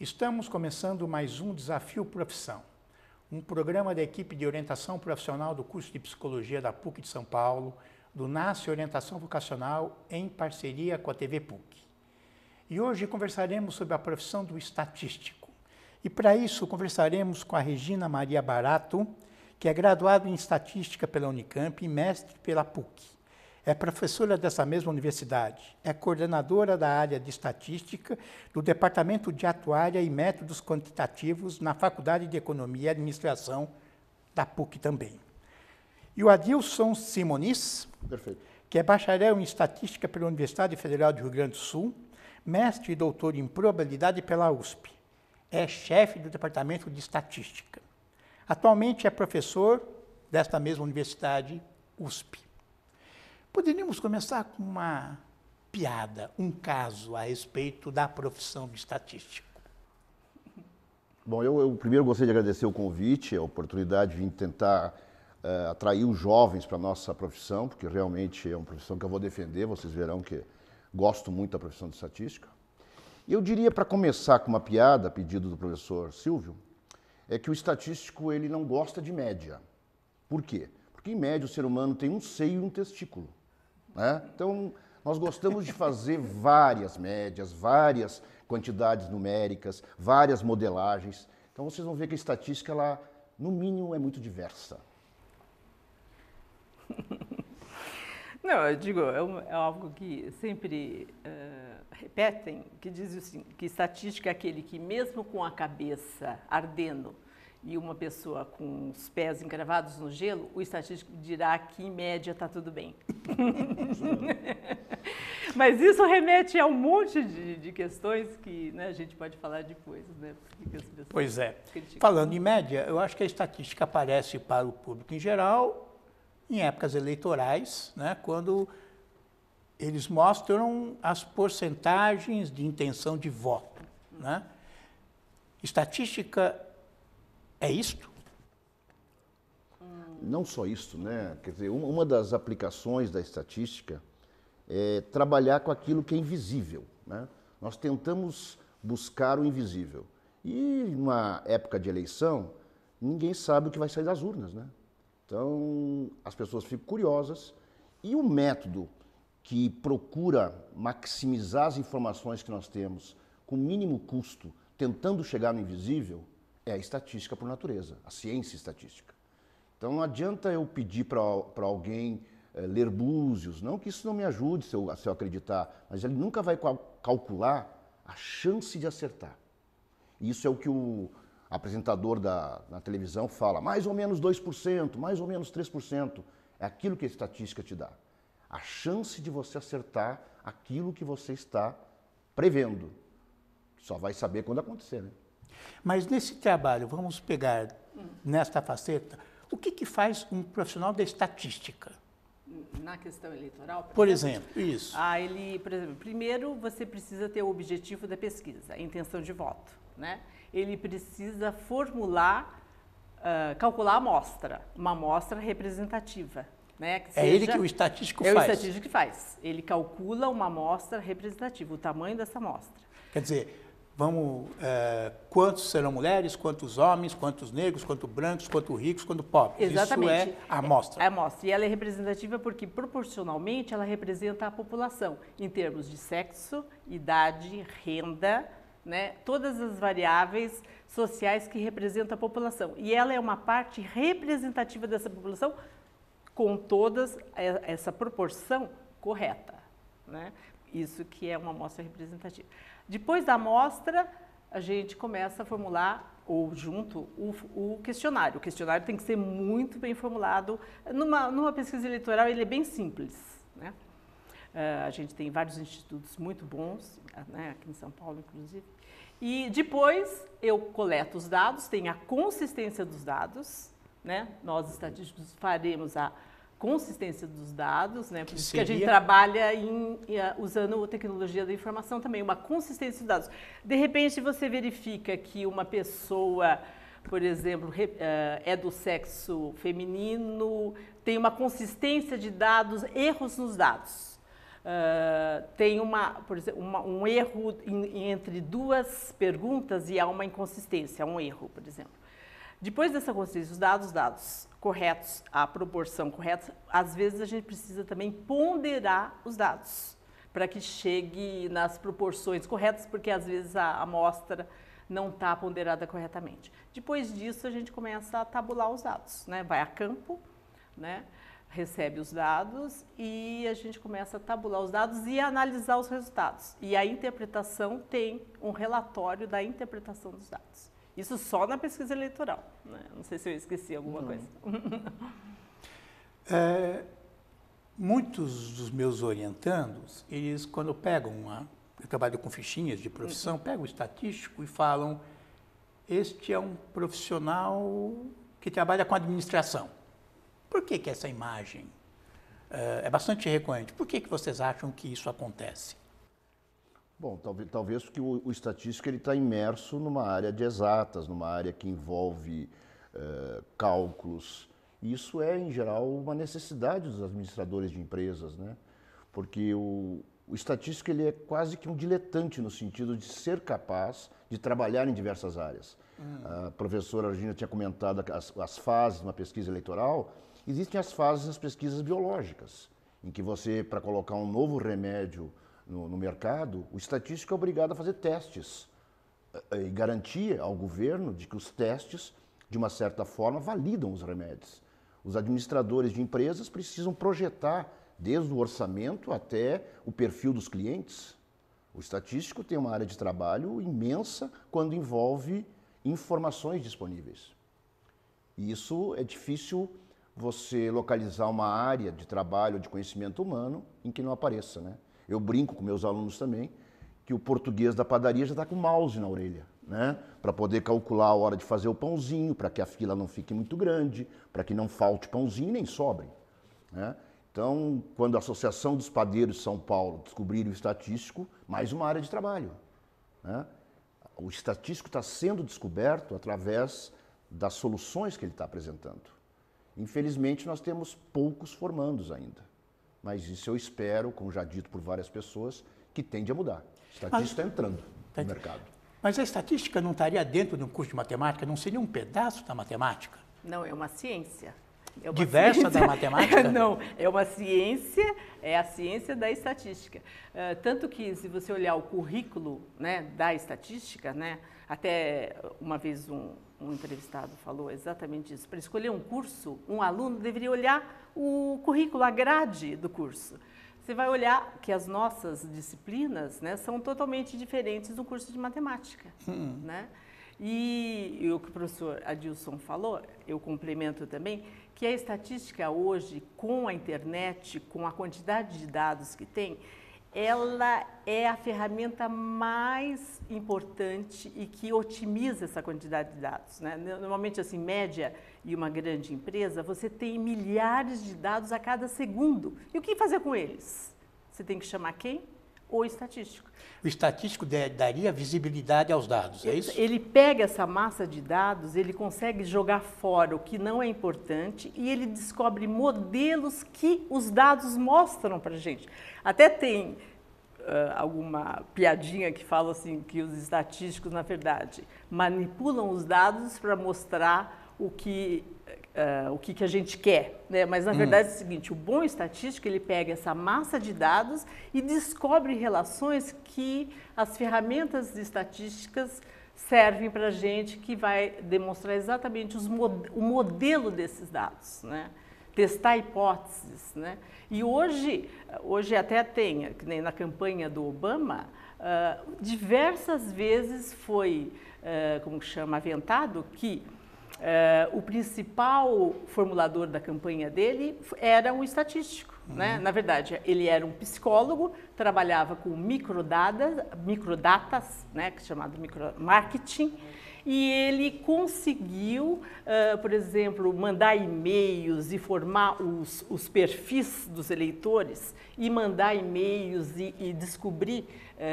Estamos começando mais um Desafio Profissão, um programa da equipe de orientação profissional do curso de Psicologia da PUC de São Paulo, do NASCE Orientação Vocacional, em parceria com a TV PUC. E hoje conversaremos sobre a profissão do estatístico. E para isso conversaremos com a Regina Maria Barato, que é graduada em Estatística pela Unicamp e mestre pela PUC. É professora dessa mesma universidade, é coordenadora da área de Estatística do Departamento de Atuária e Métodos Quantitativos na Faculdade de Economia e Administração da PUC também. E o Adilson Simonis, perfeito, que é bacharel em Estatística pela Universidade Federal do Rio Grande do Sul, mestre e doutor em Probabilidade pela USP, é chefe do Departamento de Estatística. Atualmente é professor desta mesma universidade, USP. Poderíamos começar com uma piada, um caso a respeito da profissão de estatístico. Bom, eu primeiro gostaria de agradecer o convite, a oportunidade de tentar atrair os jovens para a nossa profissão, porque realmente é uma profissão que eu vou defender, vocês verão que gosto muito da profissão de estatística. E eu diria, para começar com uma piada, a pedido do professor Silvio, é que o estatístico ele não gosta de média. Por quê? Porque, em média, o ser humano tem um seio e um testículo. Né? Então, nós gostamos de fazer várias médias, várias quantidades numéricas, várias modelagens. Então, vocês vão ver que a estatística, ela, no mínimo, é muito diversa. Não, eu digo, é algo que sempre repetem, que diz assim, que estatística é aquele que, mesmo com a cabeça ardendo e uma pessoa com os pés encravados no gelo, o estatístico dirá que, em média, está tudo bem. Mas isso remete a um monte de questões que, né, a gente pode falar depois, né? Pois é. Criticam. Falando em média, eu acho que a estatística aparece para o público em geral em épocas eleitorais, né, quando eles mostram as porcentagens de intenção de voto. Né? Estatística é isto? Não só isso, né? Quer dizer, uma das aplicações da estatística é trabalhar com aquilo que é invisível, né? Nós tentamos buscar o invisível. E numa época de eleição, ninguém sabe o que vai sair das urnas, né? Então, as pessoas ficam curiosas. E o método que procura maximizar as informações que nós temos com mínimo custo, tentando chegar no invisível, é a estatística por natureza, a ciência estatística. Então não adianta eu pedir para alguém ler Búzios, não que isso não me ajude se eu acreditar, mas ele nunca vai calcular a chance de acertar. E isso é o que o apresentador na televisão fala, mais ou menos 2%, mais ou menos 3%, é aquilo que a estatística te dá. A chance de você acertar aquilo que você está prevendo. Só vai saber quando acontecer, né? Mas nesse trabalho, vamos pegar nesta faceta, o que faz um profissional da estatística? Na questão eleitoral? Por exemplo, isso. Primeiro, você precisa ter o objetivo da pesquisa, a intenção de voto, né? Ele precisa formular, calcular a amostra, uma amostra representativa. Né, que seja, é ele que o estatístico faz? É o estatístico que faz. Ele calcula uma amostra representativa, o tamanho dessa amostra. Quer dizer, quantos serão mulheres, quantos homens, quantos negros, quantos brancos, quantos ricos, quantos pobres. Exatamente. Isso é a amostra. É a amostra. E ela é representativa porque, proporcionalmente, ela representa a população, em termos de sexo, idade, renda, né, todas as variáveis sociais que representam a população. E ela é uma parte representativa dessa população com todas essa proporção correta, né? Isso que é uma amostra representativa. Depois da amostra, a gente começa a formular, ou junto, o questionário. O questionário tem que ser muito bem formulado. Numa pesquisa eleitoral, ele é bem simples, né? A gente tem vários institutos muito bons, né, aqui em São Paulo, inclusive. E depois, eu coleto os dados, tenho a consistência dos dados, né? Nós, estatísticos, faremos a consistência dos dados, né? Por isso que a gente trabalha usando tecnologia da informação também, uma consistência dos dados. De repente, você verifica que uma pessoa, por exemplo, é do sexo feminino, tem uma consistência de dados, erros nos dados. tem um erro entre duas perguntas e há uma inconsistência, um erro, por exemplo. Depois dessa consistência, os dados corretos, a proporção correta, às vezes a gente precisa também ponderar os dados para que chegue nas proporções corretas, porque às vezes a amostra não está ponderada corretamente. Depois disso, a gente começa a tabular os dados, né? Vai a campo, né? Recebe os dados e a gente começa a tabular os dados e a analisar os resultados. E a interpretação tem um relatório da interpretação dos dados. Isso só na pesquisa eleitoral, né? Não sei se eu esqueci alguma coisa. Muitos dos meus orientandos, eles quando pegam eu trabalho com fichinhas de profissão, pegam o estatístico e falam, este é um profissional que trabalha com administração. Por que que essa imagem é bastante recorrente? Por que que vocês acham que isso acontece? Bom, talvez porque o estatístico está imerso numa área de exatas, numa área que envolve cálculos. Isso é, em geral, uma necessidade dos administradores de empresas, né? Porque o estatístico ele é quase que um diletante no sentido de ser capaz de trabalhar em diversas áreas. A professora Regina tinha comentado as fases de uma pesquisa eleitoral. Existem as fases das pesquisas biológicas, em que você, para colocar um novo remédio no mercado, o estatístico é obrigado a fazer testes e garantir ao governo de que os testes, de uma certa forma, validam os remédios. Os administradores de empresas precisam projetar desde o orçamento até o perfil dos clientes. O estatístico tem uma área de trabalho imensa quando envolve informações disponíveis. E isso é difícil você localizar uma área de trabalho de conhecimento humano em que não apareça, né? Eu brinco com meus alunos também que o português da padaria já está com o mouse na orelha, né? Para poder calcular a hora de fazer o pãozinho, para que a fila não fique muito grande, para que não falte pãozinho nem sobre, né? Então, quando a Associação dos Padeiros de São Paulo descobrir o estatístico, mais uma área de trabalho, né? O estatístico está sendo descoberto através das soluções que ele está apresentando. Infelizmente, nós temos poucos formandos ainda. Mas isso eu espero, como já dito por várias pessoas, que tende a mudar. A estatística está entrando no mercado. Mas a estatística não estaria dentro de um curso de matemática? Não seria um pedaço da matemática? Não, é uma ciência. É uma diversa ciência da matemática? Não, é uma ciência, é a ciência da estatística. Tanto que, se você olhar o currículo, né, da estatística, né, até uma vez um entrevistado falou exatamente isso. Para escolher um curso, um aluno deveria olhar o currículo, a grade do curso. Você vai olhar que as nossas disciplinas, né, são totalmente diferentes do curso de matemática. Né? E o que o professor Adilson falou, eu complemento também, que a estatística hoje, com a internet, com a quantidade de dados que tem, ela é a ferramenta mais importante e que otimiza essa quantidade de dados, né? Normalmente, assim, média e uma grande empresa, você tem milhares de dados a cada segundo. E o que fazer com eles? Você tem que chamar quem? O estatístico. O estatístico daria visibilidade aos dados, é isso? Ele pega essa massa de dados, ele consegue jogar fora o que não é importante e ele descobre modelos que os dados mostram para a gente. Até tem alguma piadinha que fala assim que os estatísticos, na verdade, manipulam os dados para mostrar o que a gente quer, né? Mas na verdade é o seguinte, o bom estatístico ele pega essa massa de dados e descobre relações que as ferramentas estatísticas servem para a gente, que vai demonstrar exatamente o modelo desses dados, né? Testar hipóteses, né? E hoje até tem, que nem na campanha do Obama, diversas vezes foi, como chama, aventado que o principal formulador da campanha dele era um estatístico, né? Na verdade, ele era um psicólogo, trabalhava com microdatas, né? Chamado micromarketing, e ele conseguiu, por exemplo, mandar e-mails e formar os perfis dos eleitores e mandar e-mails e descobrir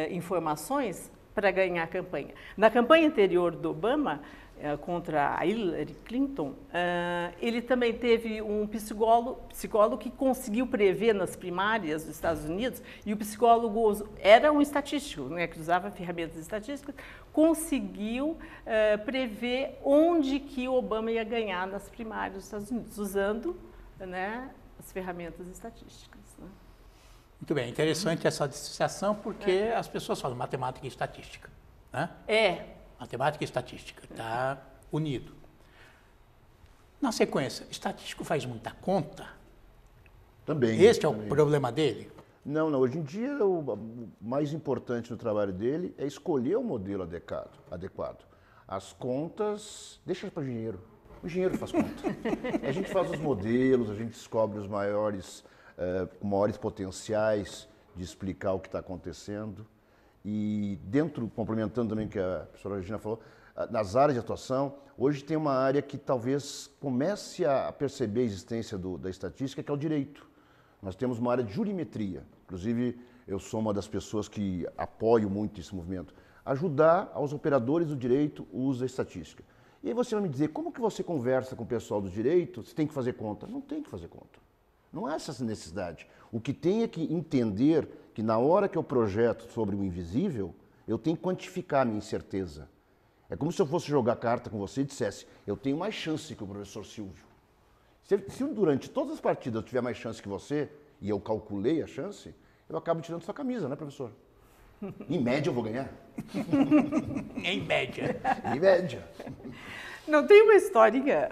informações para ganhar a campanha. Na campanha anterior do Obama, contra a Hillary Clinton, ele também teve um psicólogo que conseguiu prever nas primárias dos Estados Unidos, e o psicólogo era um estatístico, né, que usava ferramentas estatísticas, conseguiu prever onde que o Obama ia ganhar nas primárias dos Estados Unidos, usando, né, as ferramentas estatísticas. Né? Muito bem, interessante essa dissociação, porque as pessoas falam matemática e estatística, né? É. Matemática e estatística, está unido. Na sequência, estatístico faz muita conta? Também. Este é o problema dele? Não, não. Hoje em dia, o mais importante no trabalho dele é escolher o modelo adequado. As contas, deixa para o engenheiro. O engenheiro faz conta. A gente faz os modelos, a gente descobre os maiores potenciais de explicar o que está acontecendo. E dentro, complementando também o que a professora Regina falou, nas áreas de atuação, hoje tem uma área que talvez comece a perceber a existência da estatística, que é o direito. Nós temos uma área de jurimetria. Inclusive, eu sou uma das pessoas que apoio muito esse movimento. Ajudar aos operadores do direito o uso da estatística. E aí você vai me dizer, como que você conversa com o pessoal do direito, você tem que fazer conta? Não tem que fazer conta. Não há essa necessidade. O que tem é que entender que na hora que eu projeto sobre o invisível, eu tenho que quantificar a minha incerteza. É como se eu fosse jogar carta com você e dissesse, eu tenho mais chance que o professor Silvio. Se durante todas as partidas eu tiver mais chance que você, e eu calculei a chance, eu acabo tirando sua camisa, né, professor? Em média eu vou ganhar. Em média. Em média. Não, tem uma historinha,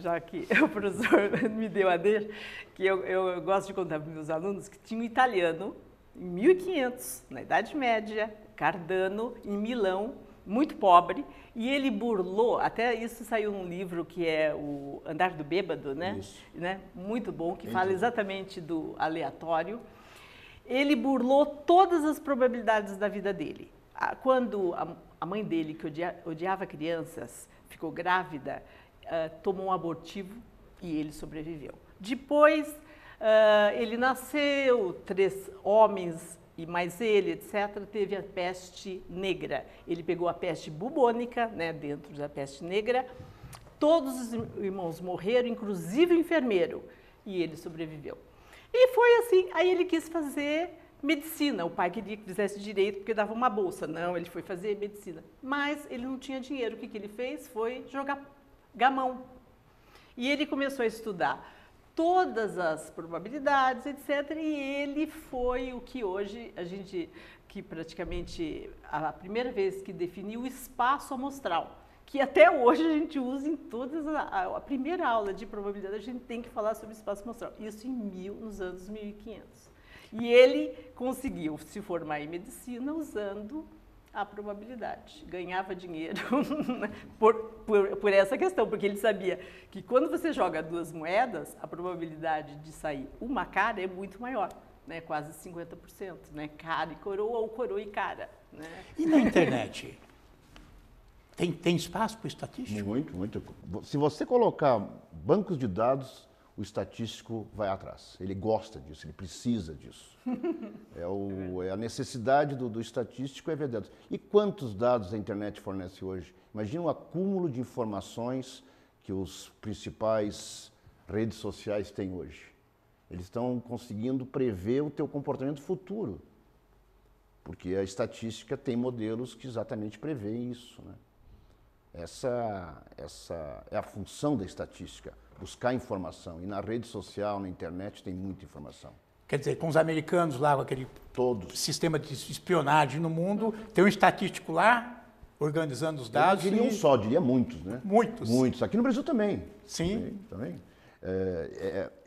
já que o professor me deu a deixa, que eu gosto de contar para os meus alunos, que tinha um italiano em 1500, na Idade Média, Cardano, em Milão, muito pobre, e ele burlou, até isso saiu num livro que é o Andar do Bêbado, né? Muito bom, que fala exatamente do aleatório. Ele burlou todas as probabilidades da vida dele. Quando a mãe dele, que odiava crianças, ficou grávida, tomou um abortivo e ele sobreviveu. Depois, ele nasceu, 3 homens e mais ele, etc., teve a peste negra. Ele pegou a peste bubônica, né, dentro da peste negra. Todos os irmãos morreram, inclusive o enfermeiro, e ele sobreviveu. E foi assim, aí ele quis fazer medicina. O pai queria que fizesse direito porque dava uma bolsa. Não, ele foi fazer medicina. Mas ele não tinha dinheiro. O que ele fez foi jogar gamão. E ele começou a estudar todas as probabilidades, etc. E ele foi o que hoje a gente, que praticamente a primeira vez que definiu o espaço amostral, que até hoje a gente usa em todas, a primeira aula de probabilidade, a gente tem que falar sobre espaço amostral. Isso nos anos 1500. E ele conseguiu se formar em medicina usando a probabilidade. Ganhava dinheiro por essa questão, porque ele sabia que quando você joga 2 moedas, a probabilidade de sair uma cara é muito maior, né? Quase 50%, né? Cara e coroa, ou coroa e cara. Né? E na internet? Tem espaço para o estatístico? Muito, muito. Se você colocar bancos de dados, o estatístico vai atrás. Ele gosta disso, ele precisa disso. É a necessidade do estatístico é ver dados. E quantos dados a internet fornece hoje? Imagina o acúmulo de informações que os principais redes sociais têm hoje. Eles estão conseguindo prever o teu comportamento futuro. Porque a estatística tem modelos que exatamente prevêem isso, né? Essa é a função da estatística, buscar informação. E na rede social, na internet, tem muita informação. Quer dizer, com os americanos lá, com aquele sistema de espionagem no mundo, tem um estatístico lá, organizando os dados. Eu não diria um só, diria muitos, né? Muitos. Muitos. Aqui no Brasil também. Sim. Também.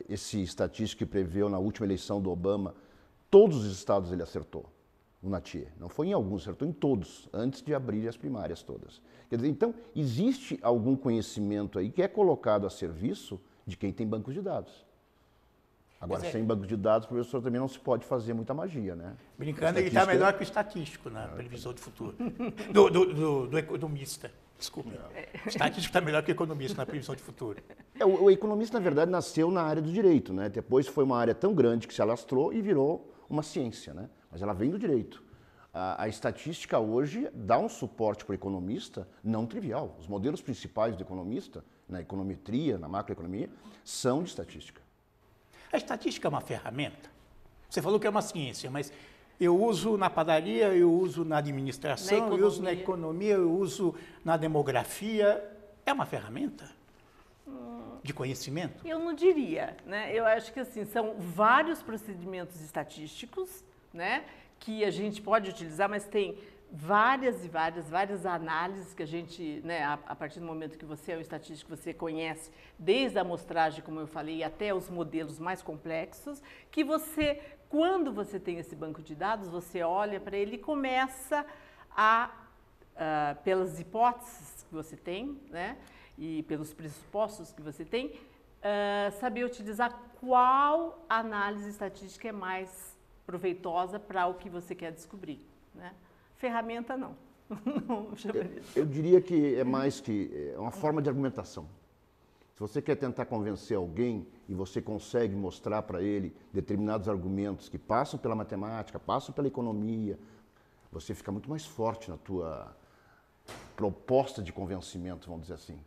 Esse estatístico que preveu na última eleição do Obama, todos os estados ele acertou. Não foi em alguns, acertou em todos, antes de abrir as primárias todas. Quer dizer, então, existe algum conhecimento aí que é colocado a serviço de quem tem bancos de dados. Agora, sem bancos de dados, professor, também não se pode fazer muita magia, né? Brincando, ele está melhor que o estatístico na previsão de futuro. Do economista, desculpa. O estatístico está melhor que o economista na previsão de futuro. O economista, na verdade, nasceu na área do direito, né? Depois foi uma área tão grande que se alastrou e virou uma ciência, né? Mas ela vem do direito. A estatística hoje dá um suporte para o economista não trivial. Os modelos principais do economista, na econometria, na macroeconomia, são de estatística. A estatística é uma ferramenta. Você falou que é uma ciência, mas eu uso na padaria, eu uso na administração, eu uso na economia, eu uso na demografia. É uma ferramenta de conhecimento? Eu não diria, né? Eu acho que assim, são vários procedimentos estatísticos, né, que a gente pode utilizar, mas tem várias análises que a gente, né, a partir do momento que você é um estatístico, você conhece desde a amostragem, como eu falei, até os modelos mais complexos, que você, quando você tem esse banco de dados, você olha para ele e começa a, pelas hipóteses que você tem, né, e pelos pressupostos que você tem, saber utilizar qual análise estatística é mais proveitosa para o que você quer descobrir, né? Ferramenta não. Eu diria que é mais que é uma forma de argumentação. Se você quer tentar convencer alguém e você consegue mostrar para ele determinados argumentos que passam pela matemática, passam pela economia, você fica muito mais forte na tua proposta de convencimento, vamos dizer assim.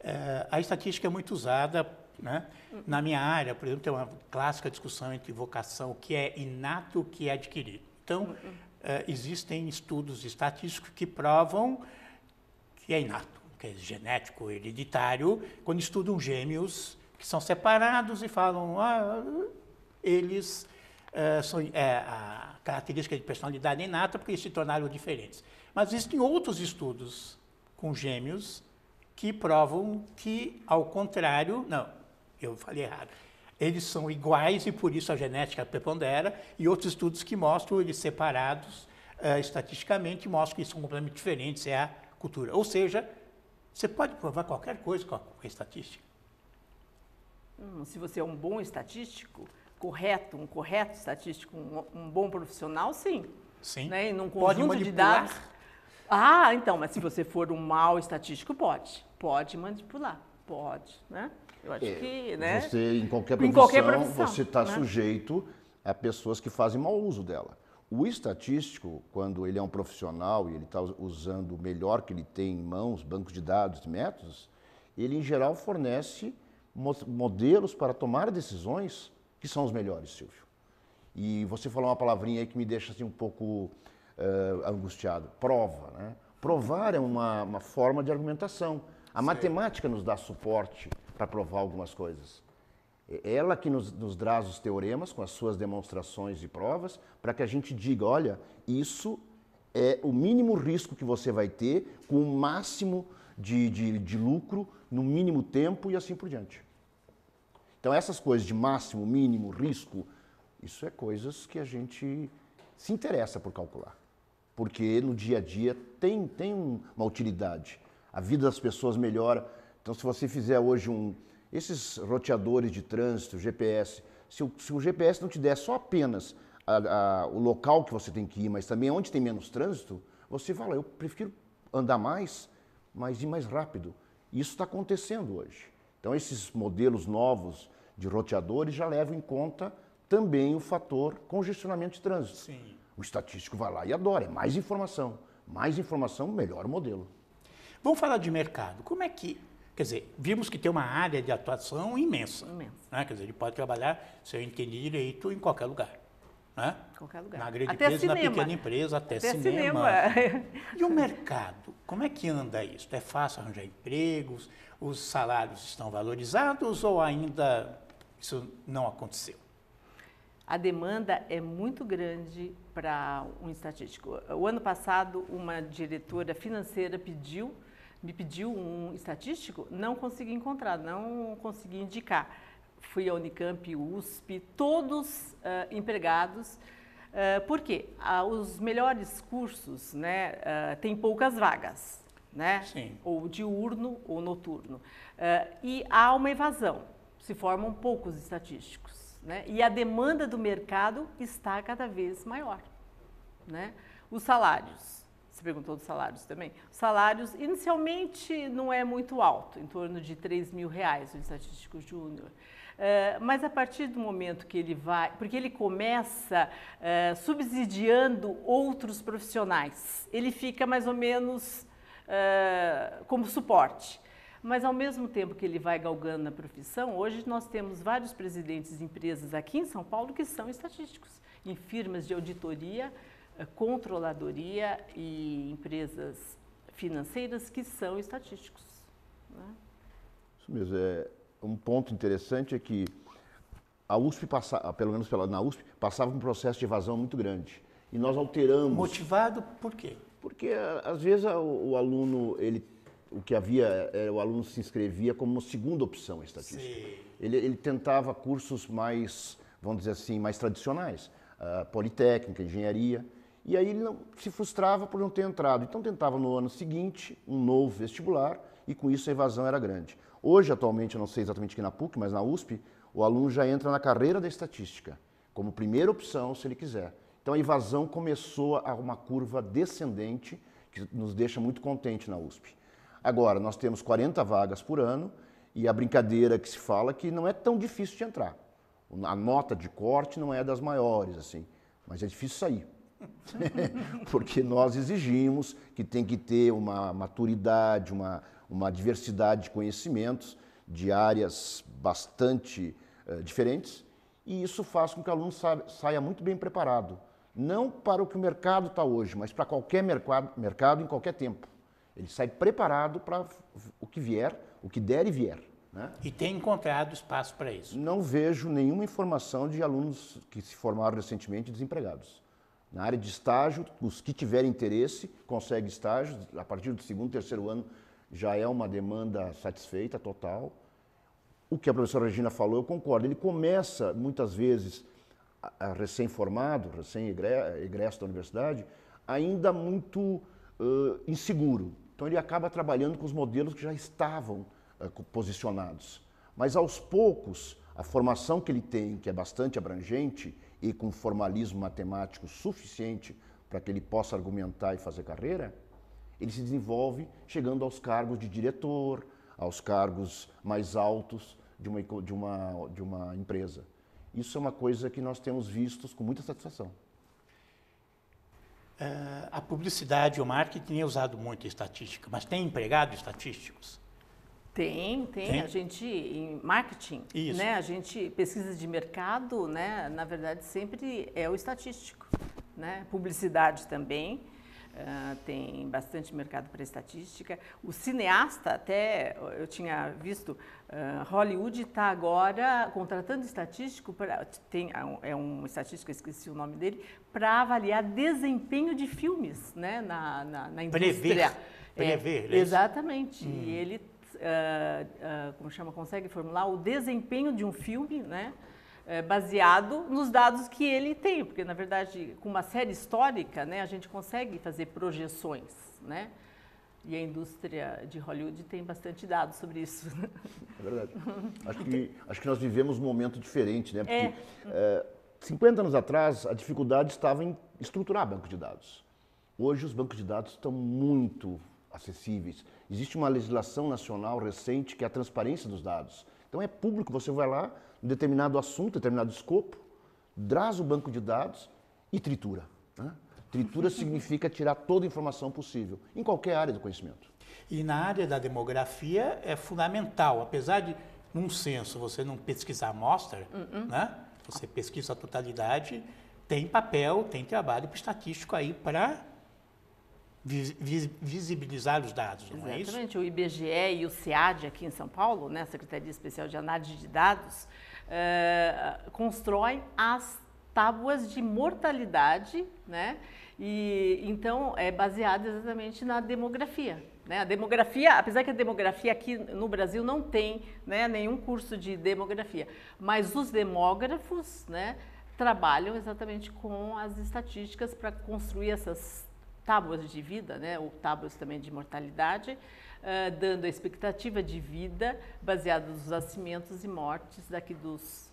É, a estatística é muito usada, né? Na minha área, por exemplo, tem uma clássica discussão entre vocação, o que é inato, o que é adquirido. Então, existem estudos estatísticos que provam que é inato, que é genético, hereditário, quando estudam gêmeos que são separados e falam, eles são a característica de personalidade é inata porque eles se tornaram diferentes. Mas existem outros estudos com gêmeos que provam que, ao contrário, não, eu falei errado, eles são iguais e por isso a genética prepondera, e outros estudos que mostram eles separados estatisticamente, mostram que eles são completamente diferentes, é a cultura. Ou seja, você pode provar qualquer coisa com a estatística. Se você é um bom estatístico, correto, um correto estatístico, um bom profissional, sim. Sim, né? E num conjunto pode de dados. Ah, então, mas se você for um mau estatístico, pode manipular, pode, né? Eu acho que, né? Você, em qualquer profissão, você está, né, sujeito a pessoas que fazem mau uso dela. O estatístico, quando ele é um profissional e ele está usando o melhor que ele tem em mãos, bancos de dados, métodos, ele, em geral, fornece modelos para tomar decisões que são os melhores, Silvio. E você falou uma palavrinha aí que me deixa assim, um pouco angustiado. Prova, né? Provar é uma forma de argumentação. A matemática nos dá suporte para provar algumas coisas. É ela que nos traz os teoremas com as suas demonstrações e provas para que a gente diga, olha, isso é o mínimo risco que você vai ter com o máximo de lucro no mínimo tempo e assim por diante. Então essas coisas de máximo, mínimo, risco, isso é coisas que a gente se interessa por calcular. Porque no dia a dia tem uma utilidade. A vida das pessoas melhora. Então, se você fizer hoje esses roteadores de trânsito, GPS, se o GPS não te der só apenas o local que você tem que ir, mas também onde tem menos trânsito, você fala, eu prefiro andar mais, mas ir mais rápido. Isso está acontecendo hoje. Então, esses modelos novos de roteadores já levam em conta também o fator congestionamento de trânsito. Sim. O estatístico vai lá e adora, é mais informação. Mais informação, melhor o modelo. Vamos falar de mercado. Como é que... Quer dizer, vimos que tem uma área de atuação imensa. Né? Quer dizer, ele pode trabalhar, se eu entendi direito, em qualquer lugar. Né? Qualquer lugar. Na grande até empresa, cinema. Na pequena empresa, até cinema. E o mercado? Como é que anda isso? É fácil arranjar empregos? Os salários estão valorizados ou ainda isso não aconteceu? A demanda é muito grande para um estatístico. O ano passado, uma diretora financeira me pediu um estatístico, não consegui encontrar, não consegui indicar. Fui à Unicamp, USP, todos empregados, porque os melhores cursos, né, têm poucas vagas, né? Sim. Ou diurno ou noturno. E há uma evasão, se formam poucos estatísticos. Né? E a demanda do mercado está cada vez maior. Né? Os salários Você perguntou dos salários também. Os salários inicialmente não é muito alto, em torno de R$3.000 o estatístico júnior. Mas a partir do momento que ele vai, porque ele começa subsidiando outros profissionais, ele fica mais ou menos como suporte. Mas ao mesmo tempo que ele vai galgando na profissão, hoje nós temos vários presidentes de empresas aqui em São Paulo que são estatísticos, em firmas de auditoria, controladoria e empresas financeiras que são estatísticos, né? Isso mesmo, um ponto interessante é que a USP, pelo menos na USP, passava um processo de evasão muito grande. E nós alteramos... Motivado por quê? Porque, às vezes, o aluno, o que havia, o aluno se inscrevia como uma segunda opção estatística. Ele tentava cursos mais, vamos dizer assim, mais tradicionais, politécnica, engenharia, e aí ele não, se frustrava por não ter entrado. Então, tentava no ano seguinte um novo vestibular e, com isso, a evasão era grande. Hoje, atualmente, eu não sei exatamente aqui na PUC, mas na USP, o aluno já entra na carreira da estatística, como primeira opção, se ele quiser. Então, a evasão começou a uma curva descendente, que nos deixa muito contente na USP. Agora, nós temos 40 vagas por ano e a brincadeira que se fala é que não é tão difícil de entrar. A nota de corte não é das maiores, assim, mas é difícil sair. Porque nós exigimos que tem que ter uma maturidade, uma diversidade de conhecimentos, de áreas bastante diferentes, e isso faz com que o aluno saia muito bem preparado. Não para o que o mercado está hoje, mas para qualquer mercado em qualquer tempo. Ele sai preparado para o que vier, o que der e vier, né? E tem encontrado espaço para isso? Não vejo nenhuma informação de alunos que se formaram recentemente desempregados. Na área de estágio, os que tiverem interesse conseguem estágio, a partir do segundo, terceiro ano, já é uma demanda satisfeita, total. O que a professora Regina falou, eu concordo. Ele começa, muitas vezes, recém-formado, recém-egresso da universidade, ainda muito inseguro. Então, ele acaba trabalhando com os modelos que já estavam posicionados. Mas, aos poucos, a formação que ele tem, que é bastante abrangente e com formalismo matemático suficiente para que ele possa argumentar e fazer carreira, ele se desenvolve chegando aos cargos de diretor, aos cargos mais altos de uma empresa. Isso é uma coisa que nós temos visto com muita satisfação. A publicidade e o marketing é usado muito em estatística, mas tem empregado estatísticos? Tem. A gente, em marketing, né, a gente pesquisa de mercado, né, na verdade, sempre é o estatístico, né? Publicidade também. Tem bastante mercado para estatística. O cineasta, até eu tinha visto, Hollywood está agora contratando estatístico, é um estatístico, eu esqueci o nome dele, para avaliar desempenho de filmes, né, na indústria. Prever. Exatamente. E ele consegue formular o desempenho de um filme, né, baseado nos dados que ele tem, porque, na verdade, com uma série histórica, né, a gente consegue fazer projeções, né? E a indústria de Hollywood tem bastante dados sobre isso. É verdade. Acho que nós vivemos um momento diferente, né? Porque 50 anos atrás, a dificuldade estava em estruturar banco de dados. Hoje, os bancos de dados estão muito acessíveis. Existe uma legislação nacional recente que é a transparência dos dados. Então, é público, você vai lá, um determinado assunto, determinado escopo, traz o banco de dados e tritura, né? Tritura significa tirar toda a informação possível, em qualquer área do conhecimento. E na área da demografia é fundamental, apesar de, num censo, você não pesquisar a amostra, né? Você pesquisa a totalidade, tem papel, tem trabalho estatístico aí para visibilizar os dados, não é isso? Exatamente. O IBGE e o SEAD aqui em São Paulo, né, Secretaria Especial de Análise de Dados, constrói as tábuas de mortalidade, né, e então é baseada exatamente na demografia, né? A demografia, apesar que a demografia aqui no Brasil não tem, né, nenhum curso de demografia, mas os demógrafos, né, trabalham exatamente com as estatísticas para construir essas tábuas de vida, né, ou tábuas também de mortalidade, dando a expectativa de vida baseada nos nascimentos e mortes daqui dos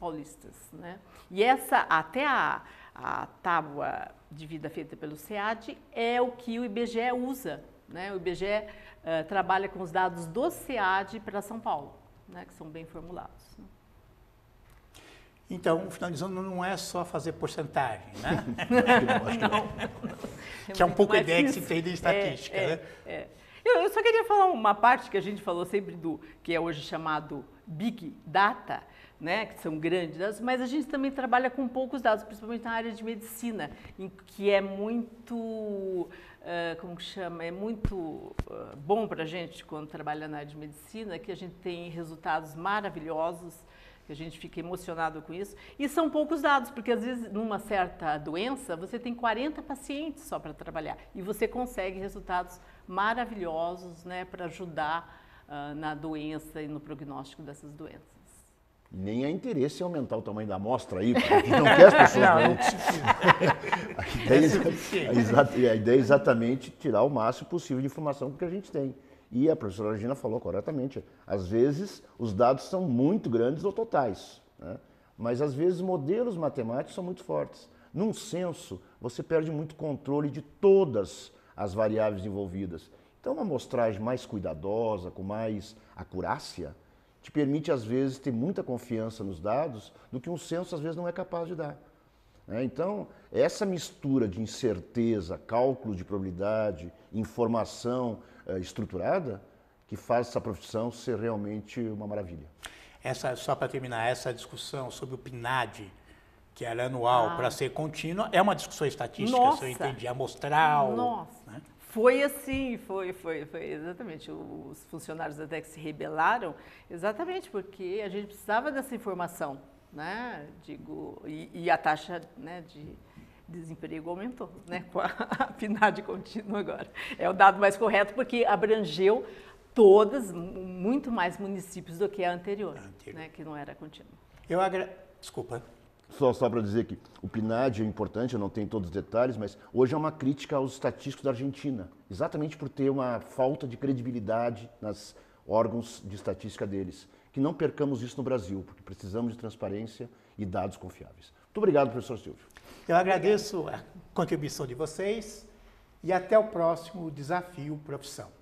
paulistas, né? E essa, até a, a tábua de vida feita pelo SEAD é o que o IBGE usa, né? O IBGE trabalha com os dados do SEAD para São Paulo, né? Que são bem formulados. Né? Então, finalizando, não é só fazer porcentagem, né? não. Que é um pouco a ideia que se tem de estatística, né? Eu só queria falar uma parte que a gente falou sempre do, que é hoje chamado Big Data, né, que são grandes dados, mas a gente também trabalha com poucos dados, principalmente na área de medicina, em que é muito, bom para a gente quando trabalha na área de medicina, que a gente tem resultados maravilhosos, que a gente fica emocionado com isso, e são poucos dados, porque às vezes numa certa doença você tem 40 pacientes só para trabalhar, e você consegue resultados maravilhosos, né, para ajudar na doença e no prognóstico dessas doenças. Nem há interesse em aumentar o tamanho da amostra aí, porque não quer as pessoas. A ideia é exatamente tirar o máximo possível de informação que a gente tem. E a professora Regina falou corretamente, às vezes os dados são muito grandes ou totais, né? Mas às vezes modelos matemáticos são muito fortes. Num censo, você perde muito controle de todas as variáveis envolvidas. Então uma amostragem mais cuidadosa, com mais acurácia, te permite, às vezes, ter muita confiança nos dados do que um censo, às vezes, não é capaz de dar. Então, essa mistura de incerteza, cálculo de probabilidade, informação estruturada, que faz essa profissão ser realmente uma maravilha. Essa, só para terminar, essa discussão sobre o PNAD, que era anual para ser contínua, é uma discussão estatística, se eu entendi, amostral. Nossa! Né? Foi assim, foi exatamente. Os funcionários até que se rebelaram, exatamente porque a gente precisava dessa informação, né? Digo, e a taxa, né, de desemprego aumentou, né? Com a PNAD contínua agora. É o dado mais correto porque abrangeu muito mais municípios do que a anterior, né? Que não era contínua. Desculpa. Só para dizer que o PNAD é importante, eu não tenho todos os detalhes, mas hoje é uma crítica aos estatísticos da Argentina, exatamente por ter uma falta de credibilidade nos órgãos de estatística deles. Que não percamos isso no Brasil, porque precisamos de transparência e dados confiáveis. Muito obrigado, professor Silvio. Eu agradeço a contribuição de vocês e até o próximo Desafio Profissão.